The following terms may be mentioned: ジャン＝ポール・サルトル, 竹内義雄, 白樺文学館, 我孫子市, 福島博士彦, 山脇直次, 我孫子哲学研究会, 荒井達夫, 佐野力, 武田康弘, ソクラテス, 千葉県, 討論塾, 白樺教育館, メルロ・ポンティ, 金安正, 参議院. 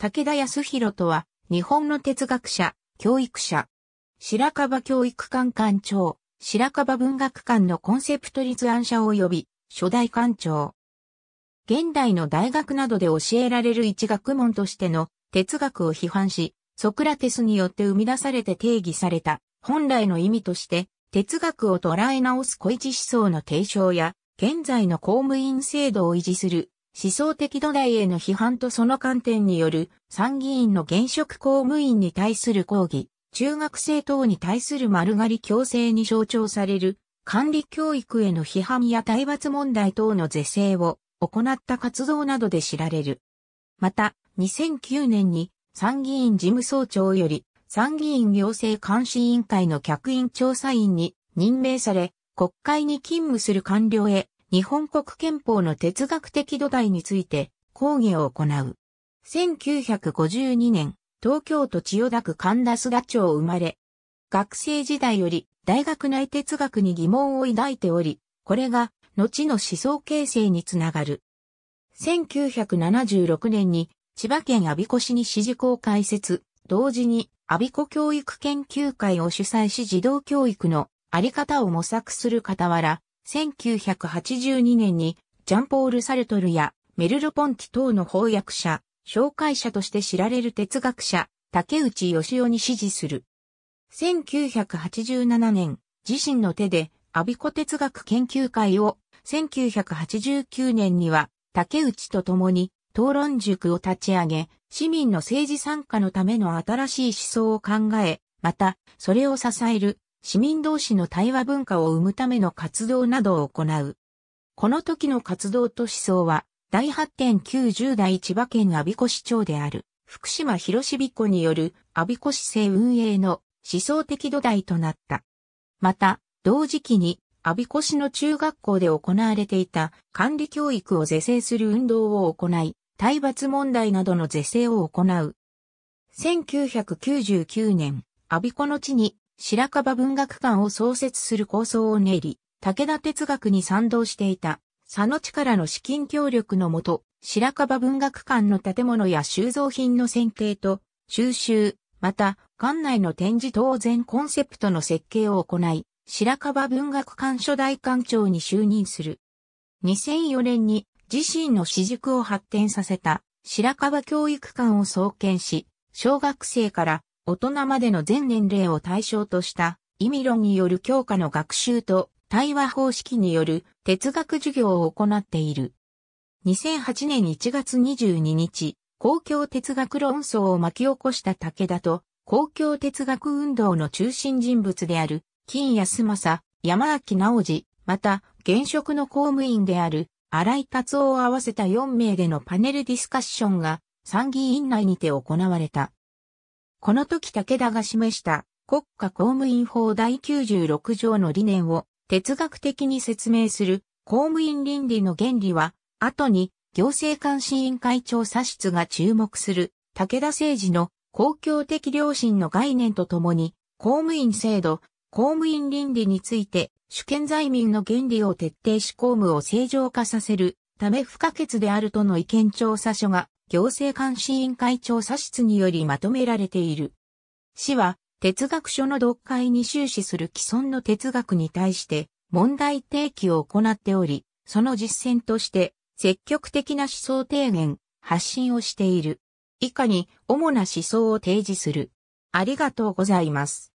武田康弘とは、日本の哲学者、教育者。白樺教育館館長、白樺文学館のコンセプト立案者及び、初代館長。現代の大学などで教えられる一学問としての哲学を批判し、ソクラテスによって生み出されて定義された、本来の意味として、哲学を捉え直す個一思想の提唱や、現在の公務員制度を維持する思想的土台への批判とその観点による参議院の現職公務員に対する抗議、中学生等に対する丸刈り強制に象徴される管理教育への批判や体罰問題等の是正を行った活動などで知られる。また、2009年に参議院事務総長より参議院行政監視委員会の客員調査員に任命され、国会に勤務する官僚へ日本国憲法の哲学的土台について講義を行う。1952年、東京都千代田区神田須田町生まれ、学生時代より大学内哲学に疑問を抱いており、これが後の思想形成につながる。1976年に千葉県我孫子市に支事校開設、同時に我孫子教育研究会を主催し児童教育のあり方を模索する傍ら、1982年にジャンポール・サルトルやメルロ・ポンティ等の翻訳者、紹介者として知られる哲学者、竹内義雄に師事する。1987年、自身の手で我孫子哲学研究会を、1989年には竹内と共に討論塾を立ち上げ、市民の政治参加のための新しい思想を考え、また、それを支える。市民同士の対話文化を生むための活動などを行う。この時の活動と思想は、第8.90 代千葉県我孫子市長である、福島博士彦による我孫子市政運営の思想的土台となった。また、同時期に、我孫子市の中学校で行われていた管理教育を是正する運動を行い、体罰問題などの是正を行う。1999年、我孫子の地に、白樺文学館を創設する構想を練り、武田哲学に賛同していた、佐野力の資金協力のもと、白樺文学館の建物や収蔵品の選定と収集、また、館内の展示等全コンセプトの設計を行い、白樺文学館初代館長に就任する。2004年に自身の私塾を発展させた白樺教育館を創建し、小学生から、大人までの全年齢を対象とした意味論による教科の学習と対話方式による哲学授業を行っている。2008年1月22日、公共哲学論争を巻き起こした武田と公共哲学運動の中心人物である金安正、山脇直次、また現職の公務員である荒井達夫を合わせた4名でのパネルディスカッションが参議院内にて行われた。この時武田が示した国家公務員法第96条の理念を哲学的に説明する公務員倫理の原理は、後に行政監視委員会調査室が注目する武田政治の公共的良心の概念とともに、公務員制度、公務員倫理について主権在民の原理を徹底し公務を正常化させるため不可欠であるとの意見調査書が、行政監視委員会調査室によりまとめられている。市は哲学書の読解に終始する既存の哲学に対して問題提起を行っており、その実践として積極的な思想提言、発信をしている。以下に主な思想を提示する。ありがとうございます。